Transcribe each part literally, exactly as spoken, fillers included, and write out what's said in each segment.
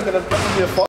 Trinker, das machen wir vor.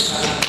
All right.